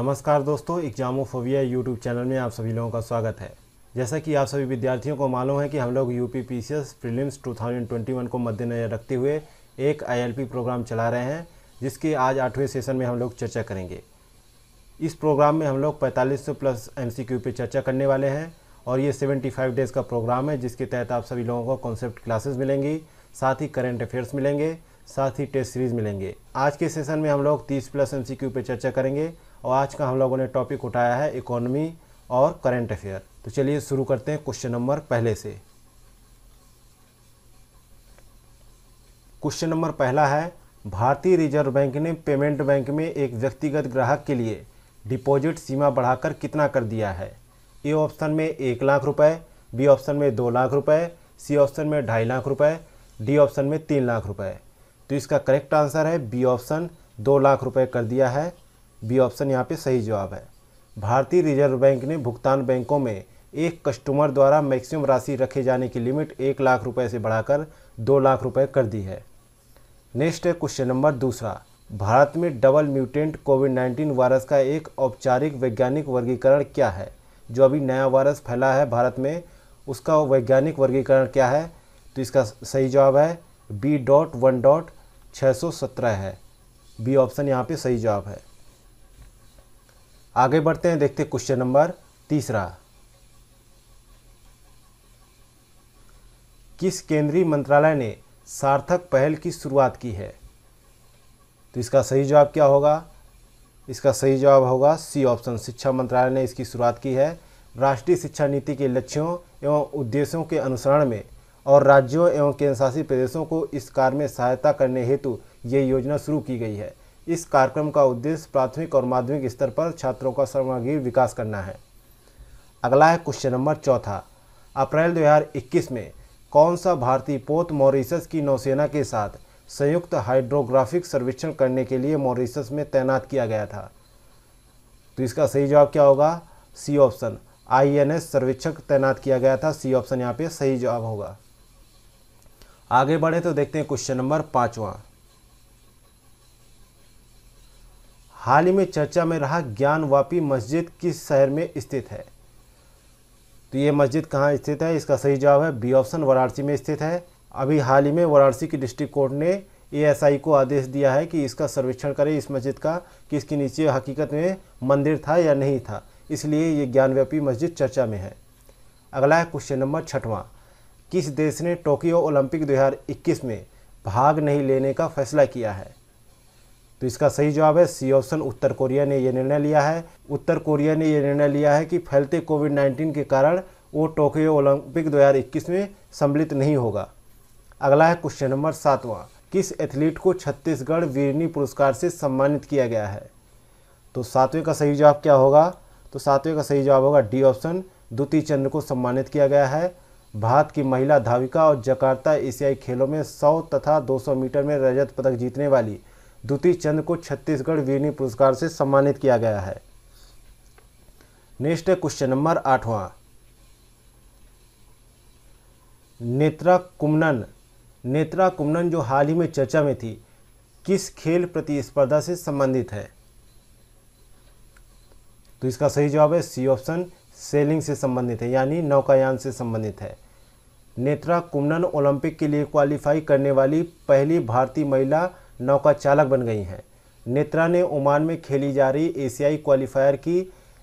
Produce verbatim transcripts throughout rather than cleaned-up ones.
नमस्कार दोस्तों, एग्जामो phobia YouTube channel में आप सभी लोगों का स्वागत है। जैसा कि आप सभी विद्यार्थियों को मालूम है कि हम लोग U P P C S prelims दो हज़ार इक्कीस को मद्देनजर रखते हुए एक आई एलपी प्रोग्राम चला रहे हैं, जिसकी आज आठवें सेशन में हम लोग चर्चा करेंगे। इस प्रोग्राम में हम लोग पैंतालीस सौ प्लस एम सी क्यू पे चर्चा करने वाले हैं और ये पचहत्तर डेज़ का प्रोग्राम है, जिसके तहत आप सभी लोगों को कॉन्सेप्ट क्लासेस मिलेंगी, साथ ही करेंट अफेयर्स मिलेंगे, साथ ही टेस्ट सीरीज़ मिलेंगे। आज के सेशन में हम लोग तीस प्लस एम सी क्यू पे चर्चा करेंगे और आज का हम लोगों ने टॉपिक उठाया है इकोनॉमी और करेंट अफेयर। तो चलिए शुरू करते हैं क्वेश्चन नंबर पहले से। क्वेश्चन नंबर पहला है, भारतीय रिजर्व बैंक ने पेमेंट बैंक में एक व्यक्तिगत ग्राहक के लिए डिपॉजिट सीमा बढ़ाकर कितना कर दिया है? ए ऑप्शन में एक लाख रुपए, बी ऑप्शन में दो लाख रुपए, सी ऑप्शन में ढाई लाख रुपए, डी ऑप्शन में तीन लाख रुपए। तो इसका करेक्ट आंसर है बी ऑप्शन, दो लाख रुपए कर दिया है। बी ऑप्शन यहाँ पे सही जवाब है। भारतीय रिजर्व बैंक ने भुगतान बैंकों में एक कस्टमर द्वारा मैक्सिमम राशि रखे जाने की लिमिट एक लाख रुपए से बढ़ाकर दो लाख रुपए कर दी है। नेक्स्ट है क्वेश्चन नंबर दूसरा। भारत में double mutant covid nineteen virus का एक औपचारिक वैज्ञानिक वर्गीकरण क्या है? जो अभी नया वायरस फैला है भारत में, उसका वैज्ञानिक वर्गीकरण क्या है? तो इसका सही जवाब है बी डॉट वन डॉट छः सौ सत्रह है। बी ऑप्शन यहाँ पे सही जवाब है। आगे बढ़ते हैं, देखते हैं क्वेश्चन नंबर तीसरा। किस केंद्रीय मंत्रालय ने सार्थक पहल की शुरुआत की है? तो इसका सही जवाब क्या होगा? इसका सही जवाब होगा सी ऑप्शन, शिक्षा मंत्रालय ने इसकी शुरुआत की है। राष्ट्रीय शिक्षा नीति के लक्ष्यों एवं उद्देश्यों के अनुसरण में और राज्यों एवं केंद्रशासित प्रदेशों को इस कार्य में सहायता करने हेतु ये योजना शुरू की गई है। इस कार्यक्रम का उद्देश्य प्राथमिक और माध्यमिक स्तर पर छात्रों का सर्वांगीण विकास करना है। अगला है क्वेश्चन नंबर चौथा। अप्रैल दो हज़ार इक्कीस में कौन सा भारतीय पोत मॉरीशस की नौसेना के साथ संयुक्त हाइड्रोग्राफिक सर्वेक्षण करने के लिए मॉरीशस में तैनात किया गया था? तो इसका सही जवाब क्या होगा? C option, I N S सर्वेक्षक तैनात किया गया था। सी ऑप्शन यहाँ पे सही जवाब होगा। आगे बढ़े तो देखते हैं क्वेश्चन नंबर पाँचवा। हाल ही में चर्चा में रहा ज्ञानवापी मस्जिद किस शहर में स्थित है? तो ये मस्जिद कहाँ स्थित है? इसका सही जवाब है बी ऑप्शन, वाराणसी में स्थित है। अभी हाल ही में वाराणसी की डिस्ट्रिक्ट कोर्ट ने एएसआई को आदेश दिया है कि इसका सर्वेक्षण करें, इस मस्जिद का, कि इसके नीचे हकीकत में मंदिर था या नहीं था, इसलिए ये ज्ञानव्यापी मस्जिद चर्चा में है। अगला है क्वेश्चन नंबर छठवां। किस देश ने टोक्यो ओलंपिक दो हज़ार इक्कीस में भाग नहीं लेने का फैसला किया है? तो इसका सही जवाब है सी ऑप्शन, उत्तर कोरिया ने यह निर्णय लिया है। उत्तर कोरिया ने यह निर्णय लिया है कि फैलते कोविड नाइन्टीन के कारण वो टोक्यो ओलंपिक दो हज़ार इक्कीस में सम्मिलित नहीं होगा। अगला है क्वेश्चन नंबर सातवां। किस एथलीट को छत्तीसगढ़ वीरनी पुरस्कार से सम्मानित किया गया है? तो सातवें का सही जवाब क्या होगा? तो सातवें का सही जवाब होगा डी ऑप्शन, दुती चंद को सम्मानित किया गया है। भारत की महिला धाविका और जकार्ता एशियाई खेलों में सौ तथा दो सौ मीटर में रजत पदक जीतने वाली दुती चंद को छत्तीसगढ़ वीरनी पुरस्कार से सम्मानित किया गया है। नेक्स्ट है क्वेश्चन नंबर आठवां। नेत्रा कुमन नेत्रा कुमन जो हाल ही में चर्चा में थी, किस खेल प्रतिस्पर्धा से संबंधित है? तो इसका सही जवाब है सी ऑप्शन, सेलिंग से संबंधित है, यानी नौकायान से संबंधित है। नेत्रा कुमन ओलंपिक के लिए क्वालिफाई करने वाली पहली भारतीय महिला नौका चालक बन गई हैं। नेत्रा ने ओमान में खेली जा रही एशियाई क्वालिफायर की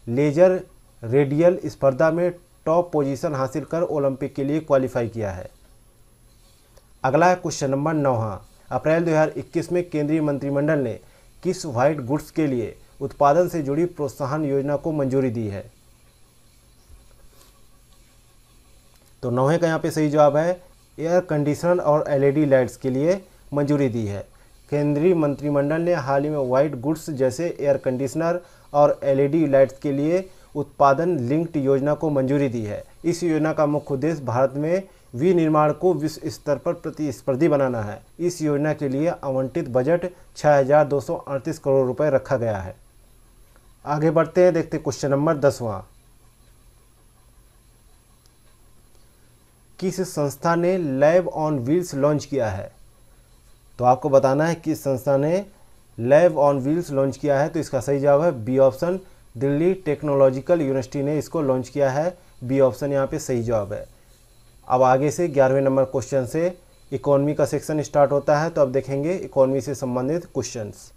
लेजर रेडियल स्पर्धा में टॉप पोजीशन हासिल कर ओलंपिक के लिए क्वालिफाई किया है। अगला है क्वेश्चन नंबर नौवां। अप्रैल दो हज़ार इक्कीस में केंद्रीय मंत्रिमंडल ने किस व्हाइट गुड्स के लिए उत्पादन से जुड़ी प्रोत्साहन योजना को मंजूरी दी है? तो नौवें का यहाँ पे सही जवाब है एयर कंडीशनर और एलईडी लाइट्स के लिए मंजूरी दी है। केंद्रीय मंत्रिमंडल ने हाल ही में व्हाइट गुड्स जैसे एयर कंडीशनर और एलईडी लाइट्स के लिए उत्पादन लिंक्ड योजना को मंजूरी दी है। इस योजना का मुख्य उद्देश्य भारत में विनिर्माण को विश्व स्तर पर प्रतिस्पर्धी बनाना है। इस योजना के लिए आवंटित बजट छः हज़ार दो सौ अड़तीस करोड़ रुपए रखा गया है। आगे बढ़ते हैं, देखते क्वेश्चन नंबर दसवां। किस संस्था ने लैब ऑन व्हील्स लॉन्च किया है? तो आपको बताना है किस संस्था ने लैब ऑन व्हील्स लॉन्च किया है, तो इसका सही जवाब है B option. Delhi technological university ने इसको लॉन्च किया है, बी ऑप्शन यहाँ पे सही जवाब है। अब आगे से ग्यारहवें नंबर क्वेश्चन से इकोनॉमी का सेक्शन स्टार्ट होता है, तो अब देखेंगे इकोनॉमी से संबंधित क्वेश्चंस।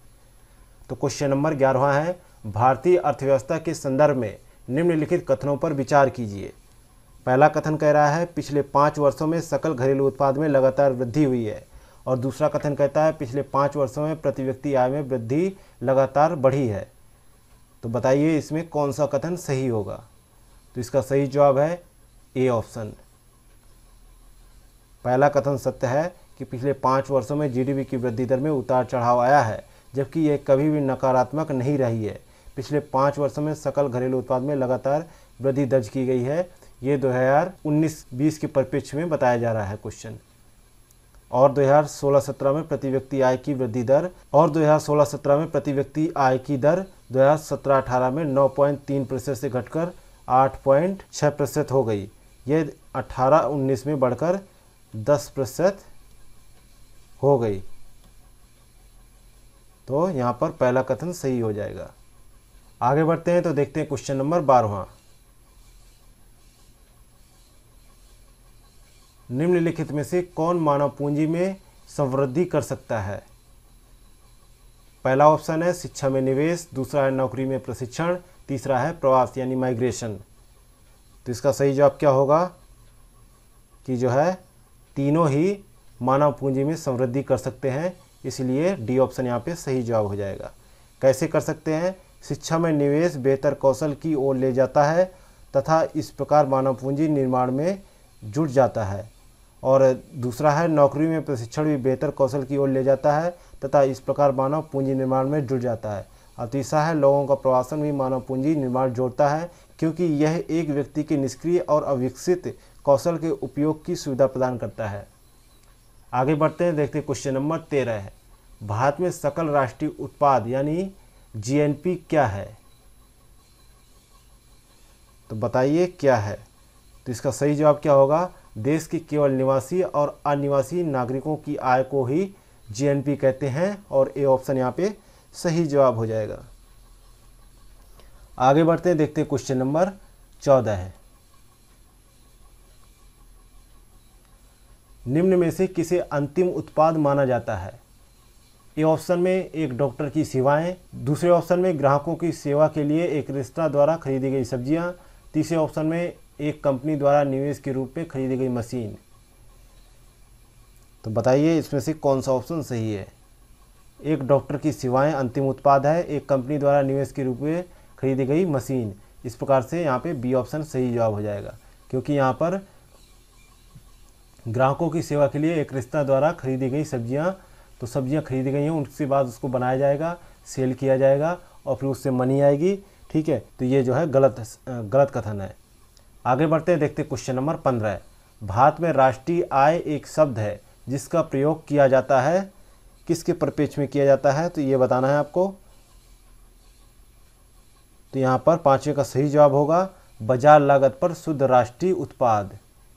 तो क्वेश्चन नंबर ग्यारहवां है, भारतीय अर्थव्यवस्था के संदर्भ में निम्नलिखित कथनों पर विचार कीजिए। पहला कथन कह रहा है पिछले पाँच वर्षों में सकल घरेलू उत्पाद में लगातार वृद्धि हुई है, और दूसरा कथन कहता है पिछले पाँच वर्षों में प्रति व्यक्ति आय में वृद्धि लगातार बढ़ी है। तो बताइए इसमें कौन सा कथन सही होगा। तो इसका सही जवाब है ए ऑप्शन। पहला कथन सत्य है कि पिछले पाँच वर्षों में जीडीपी की वृद्धि दर में उतार चढ़ाव आया है, जबकि यह कभी भी नकारात्मक नहीं रही है। पिछले पाँच वर्षों में सकल घरेलू उत्पाद में लगातार वृद्धि दर्ज की गई है। ये दो हज़ार उन्नीस बीस के परिप्रेक्ष्य में बताया जा रहा है क्वेश्चन। और दो हज़ार सोलह सत्रह में प्रति व्यक्ति आय की वृद्धि दर और दो हज़ार सोलह सत्रह में प्रति व्यक्ति आय की दर दो हज़ार सत्रह अठारह में नौ पॉइंट तीन प्रतिशत से घटकर आठ पॉइंट छह प्रतिशत हो गई। यह अठारह उन्नीस में बढ़कर दस प्रतिशत हो गई। तो यहाँ पर पहला कथन सही हो जाएगा। आगे बढ़ते हैं तो देखते हैं क्वेश्चन नंबर बारहवां। निम्नलिखित में से कौन मानव पूंजी में संवृद्धि कर सकता है। पहला ऑप्शन है शिक्षा में निवेश, दूसरा है नौकरी में प्रशिक्षण, तीसरा है प्रवास यानी माइग्रेशन। तो इसका सही जवाब क्या होगा कि जो है तीनों ही मानव पूंजी में संवृद्धि कर सकते हैं, इसलिए डी ऑप्शन यहाँ पे सही जवाब हो जाएगा। कैसे कर सकते हैं, शिक्षा में निवेश बेहतर कौशल की ओर ले जाता है तथा इस प्रकार मानव पूंजी निर्माण में जुट जाता है, और दूसरा है नौकरी में प्रशिक्षण भी बेहतर कौशल की ओर ले जाता है तथा इस प्रकार मानव पूंजी निर्माण में जुट जाता है, और तीसरा है लोगों का प्रवासन भी मानव पूंजी निर्माण जोड़ता है, क्योंकि यह एक व्यक्ति के निष्क्रिय और अविकसित कौशल के उपयोग की सुविधा प्रदान करता है। आगे बढ़ते हैं, देखते हैं क्वेश्चन नंबर तेरह है, भारत में सकल राष्ट्रीय उत्पाद यानी जीएनपी क्या है। तो बताइए क्या है। तो इसका सही जवाब क्या होगा, देश के केवल निवासी और अनिवासी नागरिकों की आय को ही जीएनपी कहते हैं, और ए ऑप्शन यहाँ पे सही जवाब हो जाएगा। आगे बढ़ते हैं, देखते हैं क्वेश्चन नंबर चौदह है, निम्न में से किसे अंतिम उत्पाद माना जाता है। ए ऑप्शन में एक डॉक्टर की सेवाएं, दूसरे ऑप्शन में ग्राहकों की सेवा के लिए एक रेस्तरां द्वारा खरीदी गई सब्जियां, तीसरे ऑप्शन में एक कंपनी द्वारा निवेश के रूप में खरीदी गई मशीन। तो बताइए इसमें से कौन सा ऑप्शन सही है। एक डॉक्टर की सेवाएं अंतिम उत्पाद है, एक कंपनी द्वारा निवेश के रूप में खरीदी गई मशीन। इस प्रकार से यहाँ पे बी ऑप्शन सही जवाब हो जाएगा, क्योंकि यहाँ पर ग्राहकों की सेवा के लिए एक रिश्ता द्वारा खरीदी गई सब्जियाँ, तो सब्जियाँ खरीदी गई हैं उनके बाद उसको बनाया जाएगा, सेल किया जाएगा और फिर उससे मनी आएगी। ठीक है, तो ये जो है गलत गलत कथन है। आगे बढ़ते हैं, देखते हैं क्वेश्चन नंबर पंद्रह, भारत में राष्ट्रीय आय एक शब्द है जिसका प्रयोग किया जाता है, किसके परिपेक्ष में किया जाता है। तो ये बताना है आपको। तो यहाँ पर पाँचवें का सही जवाब होगा बाजार लागत पर शुद्ध राष्ट्रीय उत्पाद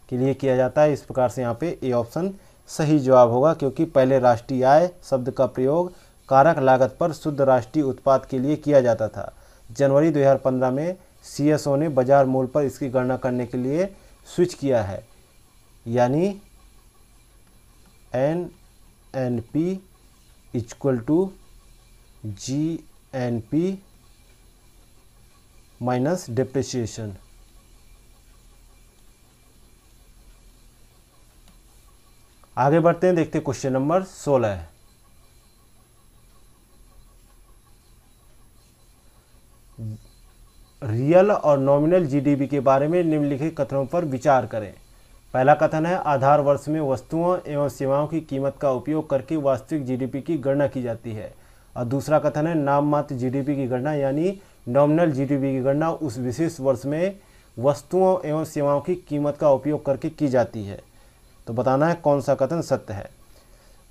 के लिए किया जाता है। इस प्रकार से यहाँ पे ए ऑप्शन सही जवाब होगा, क्योंकि पहले राष्ट्रीय आय शब्द का प्रयोग कारक लागत पर शुद्ध राष्ट्रीय उत्पाद के लिए किया जाता था। जनवरी दो हज़ार पंद्रह में सीएसओ ने बाजार मूल्य पर इसकी गणना करने के लिए स्विच किया है, यानी NNP equal to GNP minus depreciation. आगे बढ़ते हैं, देखते हैं क्वेश्चन नंबर सोलह है, रियल और नॉमिनल जीडीपी के बारे में निम्नलिखित कथनों पर विचार करें। पहला कथन है आधार वर्ष में वस्तुओं एवं सेवाओं की कीमत का उपयोग करके वास्तविक जीडीपी की गणना की जाती है, और दूसरा कथन है नाममात्र जीडीपी की गणना यानी नॉमिनल जीडीपी की गणना उस विशेष वर्ष में वस्तुओं एवं सेवाओं की कीमत का उपयोग करके की जाती है। तो बताना है कौन सा कथन सत्य है।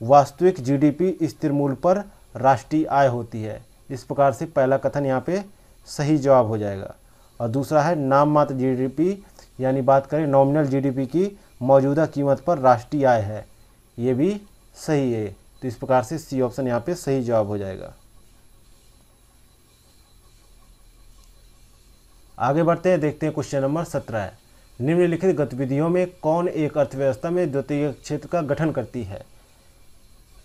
वास्तविक जीडीपी स्थिर मूल्य पर राष्ट्रीय आय होती है, इस प्रकार से पहला कथन यहाँ पे सही जवाब हो जाएगा, और दूसरा है नाममात्र जीडीपी यानी बात करें नॉमिनल जीडीपी की मौजूदा कीमत पर राष्ट्रीय आय है, ये भी सही है। तो इस प्रकार से सी ऑप्शन यहाँ पे सही जवाब हो जाएगा। आगे बढ़ते हैं, देखते हैं क्वेश्चन नंबर सत्रह, निम्नलिखित गतिविधियों में कौन एक अर्थव्यवस्था में द्वितीयक क्षेत्र का गठन करती है।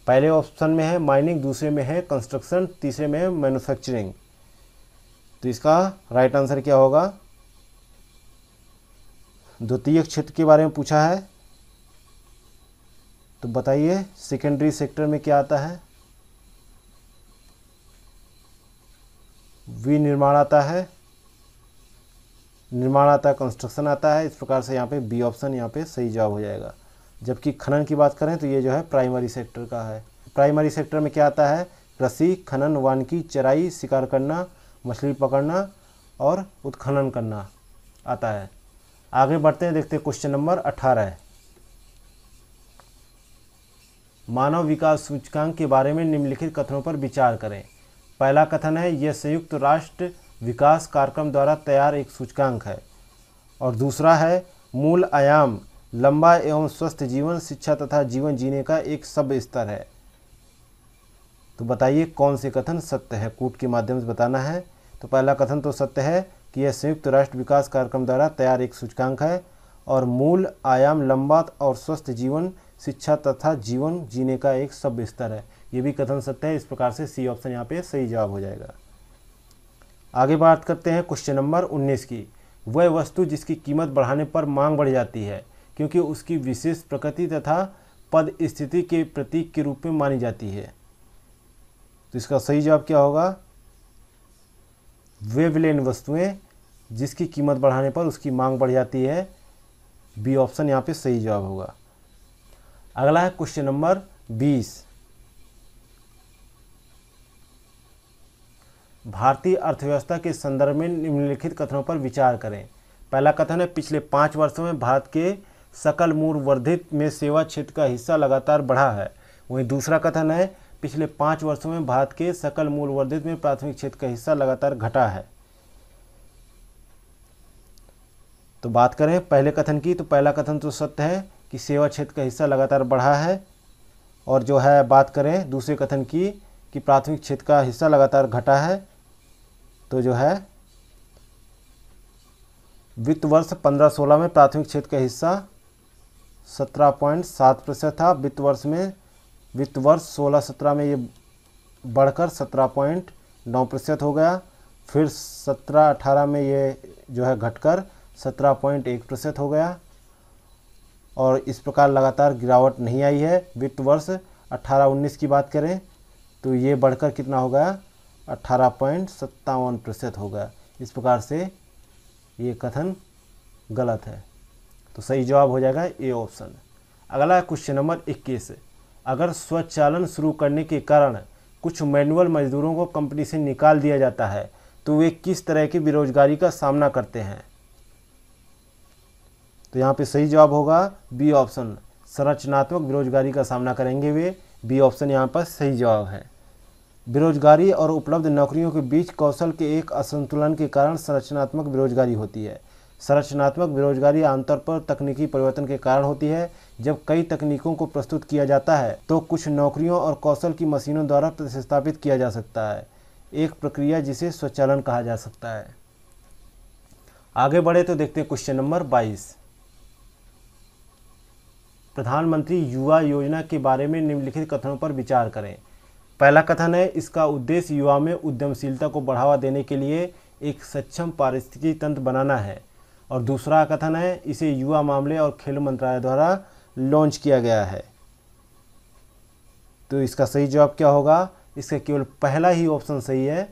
पहले ऑप्शन में है माइनिंग, दूसरे में है कंस्ट्रक्शन, तीसरे में है मैन्युफैक्चरिंग। तो इसका राइट आंसर क्या होगा? द्वितीयक क्षेत्र के बारे में पूछा है तो बताइए सेकेंडरी सेक्टर में क्या आता है? विनिर्माण आता है, निर्माण आता है, कंस्ट्रक्शन आता है। इस प्रकार से यहाँ पे बी ऑप्शन यहाँ पे सही जवाब हो जाएगा। जबकि खनन की बात करें तो ये जो है प्राइमरी सेक्टर का है। प्राइमरी सेक्टर में क्या आता है? कृषि, खनन, वानिकी, चराई, शिकार करना, मछली पकड़ना और उत्खनन करना आता है। आगे बढ़ते हैं, देखते हैं क्वेश्चन नंबर अठारह, मानव विकास सूचकांक के बारे में निम्नलिखित कथनों पर विचार करें। पहला कथन है यह संयुक्त राष्ट्र विकास कार्यक्रम द्वारा तैयार एक सूचकांक है। और दूसरा है मूल आयाम लंबा एवं स्वस्थ जीवन, शिक्षा तथा जीवन जीने का एक सब स्तर है। तो बताइए कौन से कथन सत्य है? कूट के माध्यम से बताना है। तो पहला कथन तो सत्य है कि यह संयुक्त राष्ट्र विकास कार्यक्रम द्वारा तैयार एक सूचकांक है और मूल आयाम लंबा और स्वस्थ जीवन, शिक्षा तथा जीवन जीने का एक सब स्तर है। ये भी कथन सत्य है। इस प्रकार से सी ऑप्शन यहाँ पे सही जवाब हो जाएगा। आगे बात करते हैं क्वेश्चन नंबर उन्नीस की, वह वस्तु जिसकी कीमत बढ़ाने पर मांग बढ़ जाती है क्योंकि उसकी विशेष प्रकृति तथा पद स्थिति के प्रतीक के रूप में मानी जाती है। तो इसका सही जवाब क्या होगा? वेवलेन वस्तुएं जिसकी कीमत बढ़ाने पर उसकी मांग बढ़ जाती है। बी ऑप्शन यहाँ पे सही जवाब होगा। अगला है क्वेश्चन नंबर बीस, भारतीय अर्थव्यवस्था के संदर्भ में निम्नलिखित कथनों पर विचार करें। पहला कथन है पिछले पाँच वर्षों में भारत के सकल मूल्य वर्धित में सेवा क्षेत्र का हिस्सा लगातार बढ़ा है। वहीं दूसरा कथन है पिछले पाँच वर्षों में भारत के सकल मूल्य वर्धित में प्राथमिक क्षेत्र का हिस्सा लगातार घटा है। तो बात करें पहले कथन की, तो पहला कथन तो सत्य है कि सेवा क्षेत्र का हिस्सा लगातार बढ़ा है। और जो है बात करें दूसरे कथन की कि प्राथमिक क्षेत्र का हिस्सा लगातार घटा है। तो जो है वित्त वर्ष पंद्रह सोलह में प्राथमिक क्षेत्र का हिस्सा सत्रह पॉइंट सात प्रतिशत था। वित्त वर्ष में वित्त वर्ष सोलह सत्रह में ये बढ़कर सत्रह पॉइंट नौ प्रतिशत हो गया। फिर सत्रह अठारह में ये जो है घटकर सत्रह पॉइंट एक प्रतिशत हो गया। और इस प्रकार लगातार गिरावट नहीं आई है। वित्त वर्ष अठारह उन्नीस की बात करें तो ये बढ़कर कितना हो गया? अट्ठारह पॉइंट सत्तावन प्रतिशत हो गया। इस प्रकार से ये कथन गलत है। तो सही जवाब हो जाएगा ए ऑप्शन। अगला क्वेश्चन नंबर इक्कीस, अगर स्वचालन शुरू करने के कारण कुछ मैनुअल मजदूरों को कंपनी से निकाल दिया जाता है तो वे किस तरह की बेरोजगारी का सामना करते हैं? तो यहाँ पे सही जवाब होगा बी ऑप्शन, संरचनात्मक बेरोजगारी का सामना करेंगे वे। बी ऑप्शन यहाँ पर सही जवाब है। बेरोजगारी और उपलब्ध नौकरियों के बीच कौशल के एक असंतुलन के कारण संरचनात्मक बेरोजगारी होती है। संरचनात्मक बेरोजगारी आमतौर पर तकनीकी परिवर्तन के कारण होती है। जब कई तकनीकों को प्रस्तुत किया जाता है तो कुछ नौकरियों और कौशल की मशीनों द्वारा प्रतिस्थापित किया जा सकता है, एक प्रक्रिया जिसे स्वचालन कहा जा सकता है। आगे बढ़े तो देखते हैं क्वेश्चन नंबर बाईस, प्रधानमंत्री युवा योजना के बारे में निम्नलिखित कथनों पर विचार करें। पहला कथन है इसका उद्देश्य युवा में उद्यमशीलता को बढ़ावा देने के लिए एक सक्षम पारिस्थितिकी तंत्र बनाना है। और दूसरा कथन है इसे युवा मामले और खेल मंत्रालय द्वारा लॉन्च किया गया है। तो इसका सही जवाब क्या होगा? इसका केवल पहला ही ऑप्शन सही है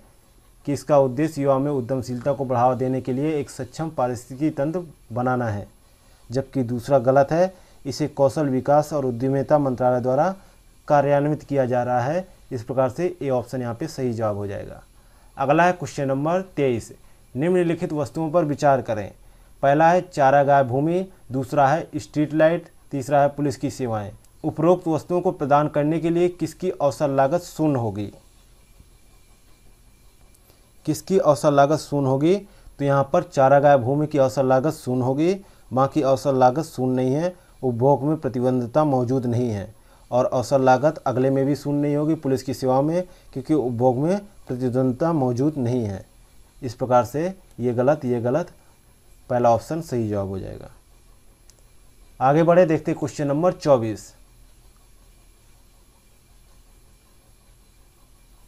कि इसका उद्देश्य युवा में उद्यमशीलता को बढ़ावा देने के लिए एक सक्षम पारिस्थितिकी तंत्र बनाना है। जबकि दूसरा गलत है, इसे कौशल विकास और उद्यमिता मंत्रालय द्वारा कार्यान्वित किया जा रहा है। इस प्रकार से ए ऑप्शन यहाँ पे सही जवाब हो जाएगा। अगला है क्वेश्चन नंबर तेईस, निम्नलिखित वस्तुओं पर विचार करें। पहला है चारागाह भूमि, दूसरा है स्ट्रीट लाइट, तीसरा है पुलिस की सेवाएं। उपरोक्त वस्तुओं को प्रदान करने के लिए किसकी औसत लागत शून्य होगी? किसकी औसत लागत शून्य होगी? तो यहाँ पर चारागाह भूमि की औसत लागत शून्य होगी। बाकी औसत लागत शून्य नहीं है, उपभोग में प्रतिबंधितता मौजूद नहीं है और औसत लागत अगले में भी शून्य नहीं होगी पुलिस की सेवा में, क्योंकि उपभोग में प्रतिद्वंदता मौजूद नहीं है। इस प्रकार से ये गलत ये गलत, पहला ऑप्शन सही जवाब हो जाएगा। आगे बढ़े, देखते क्वेश्चन नंबर चौबीस।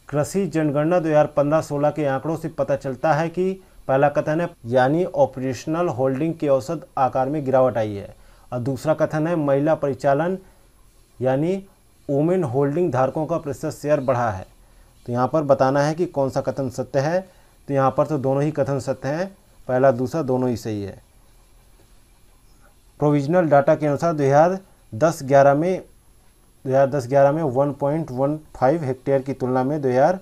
कृषि जनगणना दो हज़ार पंद्रह सोलह के आंकड़ों से पता चलता है कि पहला कथन है यानी ऑपरेशनल होल्डिंग के औसत आकार में गिरावट आई है, और दूसरा कथन है महिला परिचालन यानी वुमेन होल्डिंग धारकों का प्रतिशत शेयर बढ़ा है। तो यहाँ पर बताना है कि कौन सा कथन सत्य है। तो यहाँ पर तो दोनों ही कथन सत्य हैं, पहला दूसरा दोनों ही सही है। प्रोविजनल डाटा के अनुसार दो हज़ार दस ग्यारह में दो हज़ार दस ग्यारह में एक पॉइंट एक पाँच हेक्टेयर की तुलना में दो हज़ार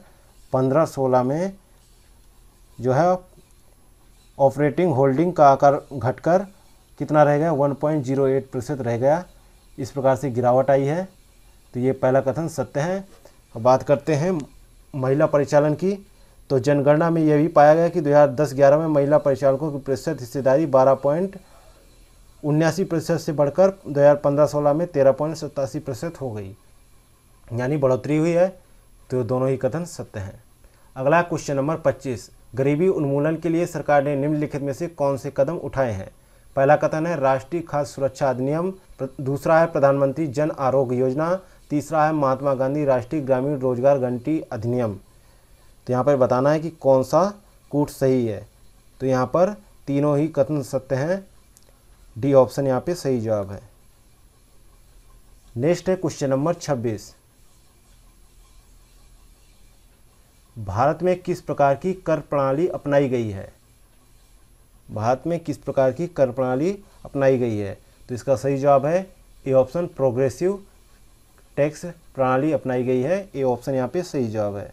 पंद्रह सोलह में जो है ऑपरेटिंग होल्डिंग का आकार घटकर कितना रह गया, एक पॉइंट शून्य आठ प्रतिशत रह गया। इस प्रकार से गिरावट आई है। तो ये पहला कथन सत्य है। अब बात करते हैं महिला परिचालन की। तो जनगणना में यह भी पाया गया कि दो हज़ार दस ग्यारह में महिला परिचालकों की प्रतिशत हिस्सेदारी बारह पॉइंट उन्यासी प्रतिशत से बढ़कर दो हज़ार पंद्रह सोलह में तेरह पॉइंट सतासी प्रतिशत हो गई, यानी बढ़ोतरी हुई है। तो दोनों ही कथन सत्य हैं। अगला क्वेश्चन नंबर पच्चीस। गरीबी उन्मूलन के लिए सरकार ने निम्नलिखित में से कौन से कदम उठाए हैं। पहला कथन है राष्ट्रीय खाद्य सुरक्षा अधिनियम, दूसरा है प्रधानमंत्री जन आरोग्य योजना, तीसरा है महात्मा गांधी राष्ट्रीय ग्रामीण रोजगार घंटी अधिनियम। तो यहाँ पर बताना है कि कौन सा कूट सही है। तो यहाँ पर तीनों ही कथन सत्य हैं। डी ऑप्शन यहाँ पे सही जवाब है। नेक्स्ट है क्वेश्चन नंबर छब्बीस। भारत में किस प्रकार की कर प्रणाली अपनाई गई है। भारत में किस प्रकार की कर प्रणाली अपनाई गई है। तो इसका सही जवाब है ए ऑप्शन, प्रोग्रेसिव टैक्स प्रणाली अपनाई गई है। ए ऑप्शन यहाँ पे सही जवाब है।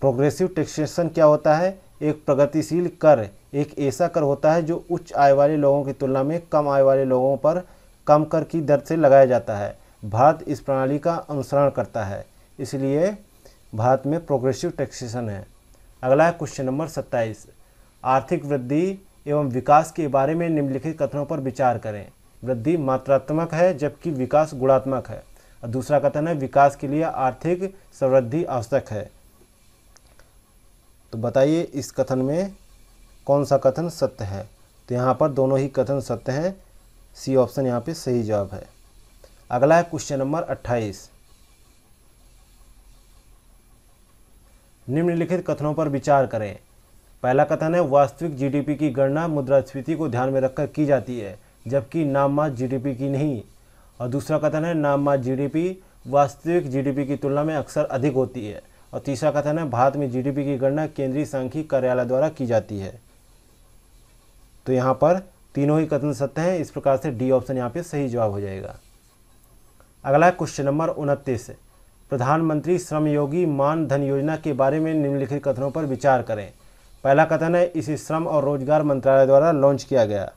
प्रोग्रेसिव टैक्सेशन क्या होता है। एक प्रगतिशील कर एक ऐसा कर होता है जो उच्च आय वाले लोगों की तुलना में कम आय वाले लोगों पर कम कर की दर से लगाया जाता है। भारत इस प्रणाली का अनुसरण करता है, इसलिए भारत में प्रोग्रेसिव टैक्सेशन है। अगला है क्वेश्चन नंबर सत्ताईस। आर्थिक वृद्धि एवं विकास के बारे में निम्नलिखित कथनों पर विचार करें। वृद्धि मात्रात्मक है जबकि विकास गुणात्मक है, और दूसरा कथन है विकास के लिए आर्थिक समृद्धि आवश्यक है। तो बताइए इस कथन में कौन सा कथन सत्य है। तो यहाँ पर दोनों ही कथन सत्य हैं। सी ऑप्शन यहाँ पे सही जवाब है। अगला है क्वेश्चन नंबर अट्ठाईस। निम्नलिखित कथनों पर विचार करें। पहला कथन है वास्तविक जीडीपी की गणना मुद्रास्फीति को ध्यान में रखकर की जाती है जबकि नाममात्र जीडीपी की नहीं, और दूसरा कथन है नाममात्र जीडीपी वास्तविक जीडीपी की तुलना में अक्सर अधिक होती है, और तीसरा कथन है भारत में जीडीपी की गणना केंद्रीय सांख्यिकी कार्यालय द्वारा की जाती है। तो यहाँ पर तीनों ही कथन सत्य हैं। इस प्रकार से डी ऑप्शन यहाँ पे सही जवाब हो जाएगा। अगला क्वेश्चन नंबर उनतीस। प्रधानमंत्री श्रम योगी मान धन योजना के बारे में निम्नलिखित कथनों पर विचार करें। पहला कथन है इसे श्रम और रोजगार मंत्रालय द्वारा लॉन्च किया गया,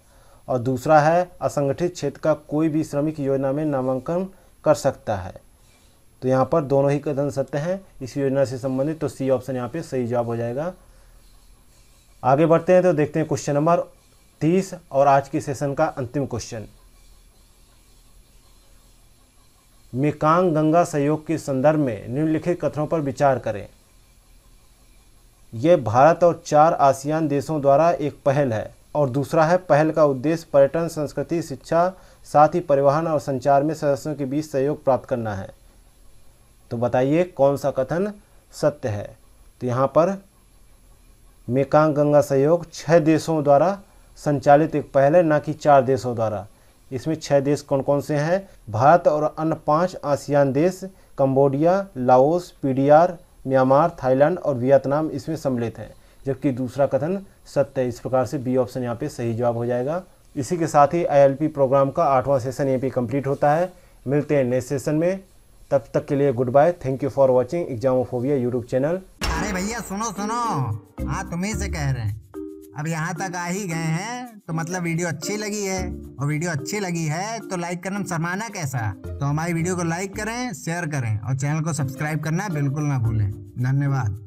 और दूसरा है असंगठित क्षेत्र का कोई भी श्रमिक योजना में नामांकन कर सकता है। तो यहाँ पर दोनों ही कथन सत्य हैं इस योजना से संबंधित। तो सी ऑप्शन यहाँ पे सही जवाब हो जाएगा। आगे बढ़ते हैं तो देखते हैं क्वेश्चन नंबर तीस और आज के सेशन का अंतिम क्वेश्चन। मेकांग गंगा सहयोग के संदर्भ में निम्नलिखित कथनों पर विचार करें। यह भारत और चार आसियान देशों द्वारा एक पहल है, और दूसरा है पहल का उद्देश्य पर्यटन, संस्कृति, शिक्षा, साथ ही परिवहन और संचार में सदस्यों के बीच सहयोग प्राप्त करना है। तो बताइए कौन सा कथन सत्य है। तो यहाँ पर मेकांग गंगा सहयोग छः देशों द्वारा संचालित एक पहल है, ना कि चार देशों द्वारा। इसमें छः देश कौन कौन से हैं। भारत और अन्य पांच आसियान देश Cambodia, Laos, PDR, Myanmar, Thailand और वियतनाम इसमें सम्मिलित हैं, जबकि दूसरा कथन सत्य है। इस प्रकार से बी ऑप्शन यहाँ पे सही जवाब हो जाएगा। इसी के साथ ही आई एलपी प्रोग्राम का आठवां सेशन यहाँ पे कंप्लीट होता है। मिलते हैं नेक्स्ट सेशन में, तब तक के लिए good bye. Thank you for watching एग्जामो phobia YouTube channel. अरे भैया सुनो सुनो, हाँ तुम्हें से कह रहे हैं, अब यहाँ तक आ ही गए हैं तो मतलब वीडियो अच्छी लगी है, और वीडियो अच्छी लगी है तो लाइक करना शर्माना कैसा। तो हमारी वीडियो को लाइक करें, शेयर करें और चैनल को सब्सक्राइब करना बिल्कुल ना भूलें। धन्यवाद।